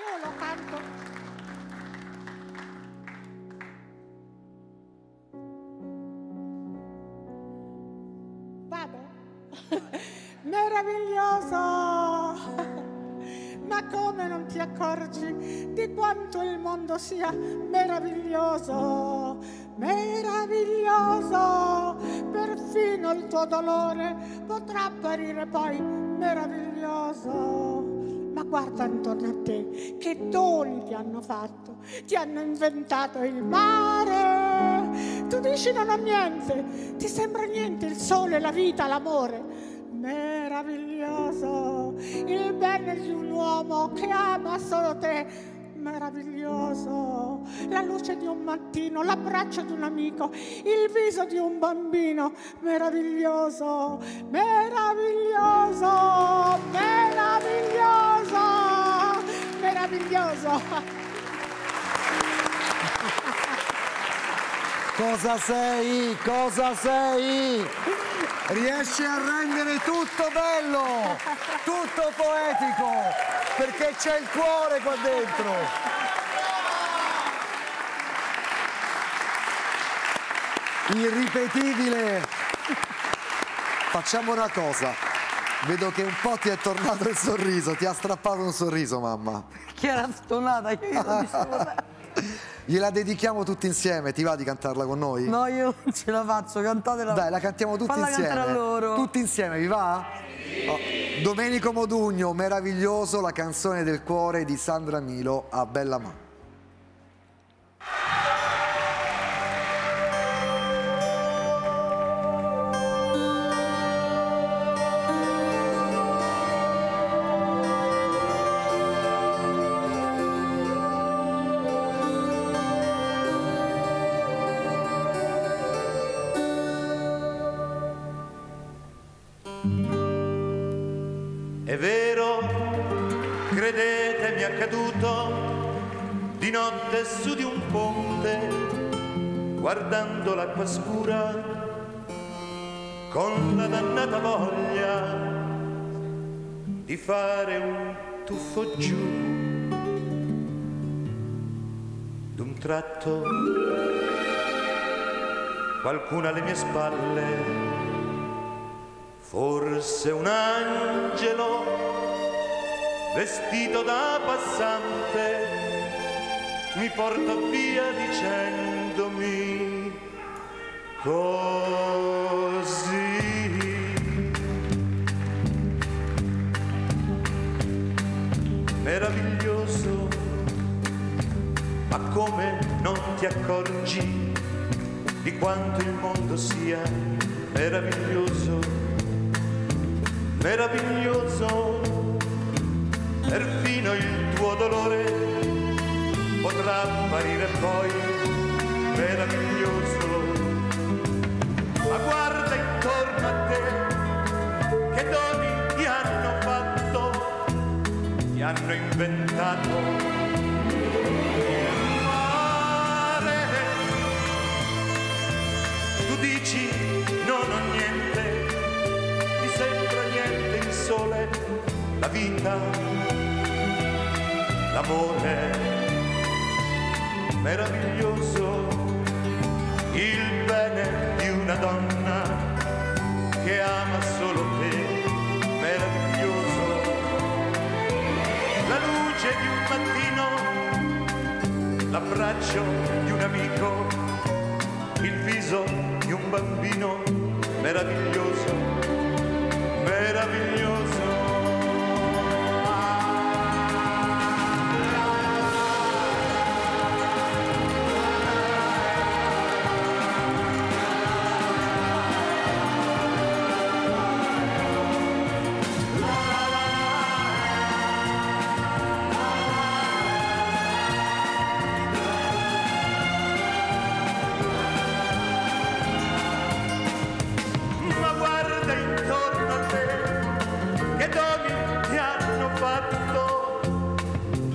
io lo canto. Meraviglioso! Ma come non ti accorgi di quanto il mondo sia meraviglioso? Meraviglioso! Perfino il tuo dolore potrà apparire poi meraviglioso. Ma guarda intorno a te, che doni ti hanno fatto! Ti hanno inventato il mare! Tu dici non ho niente, ti sembra niente il sole, la vita, l'amore. Meraviglioso, il bene di un uomo che ama solo te. Meraviglioso, la luce di un mattino, l'abbraccio di un amico, il viso di un bambino. Meraviglioso, meraviglioso, meraviglioso, meraviglioso. Cosa sei? Cosa sei? Riesci a rendere tutto bello, tutto poetico, perché c'è il cuore qua dentro. Irripetibile. Facciamo una cosa. Vedo che un po' ti è tornato il sorriso, ti ha strappato un sorriso, mamma. Che era stonata, che io non mi sono... Gliela dedichiamo tutti insieme, ti va di cantarla con noi? No, io non ce la faccio, cantatela. Dai, la cantiamo tutti insieme. Falla cantare a loro. Tutti insieme, vi va? Sì. Oh. Domenico Modugno, Meraviglioso, la canzone del cuore di Sandra Milo a Bellamà. È vero, credetemi, è accaduto di notte su di un ponte, guardando l'acqua scura con la dannata voglia di fare un tuffo giù. D'un tratto qualcuno alle mie spalle, forse un angelo vestito da passante, mi porta via dicendomi così. Meraviglioso, ma come non ti accorgi di quanto il mondo sia meraviglioso? Meraviglioso, perfino il tuo dolore potrà apparire poi meraviglioso. Ma guarda intorno a te, che doni ti hanno fatto, ti hanno inventato il mare. Tu dici non ho niente, sole, la vita, l'amore. Meraviglioso, il bene di una donna che ama solo te. Meraviglioso, la luce di un mattino, l'abbraccio di un amico, il viso di un bambino. Meraviglioso, meraviglioso.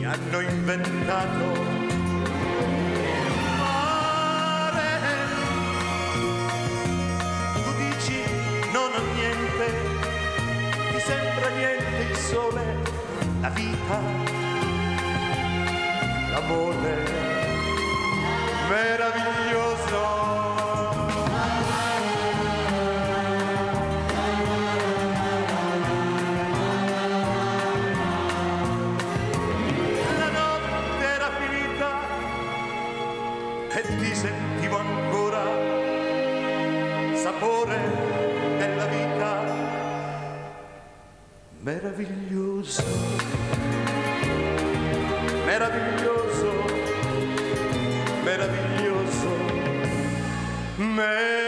Hanno inventato il mare. Tu dici non ho niente, ti sembra niente il sole, la vita, l'amore meraviglioso. Sentivo ancora sapore della vita meraviglioso, meraviglioso, meraviglioso, meraviglioso.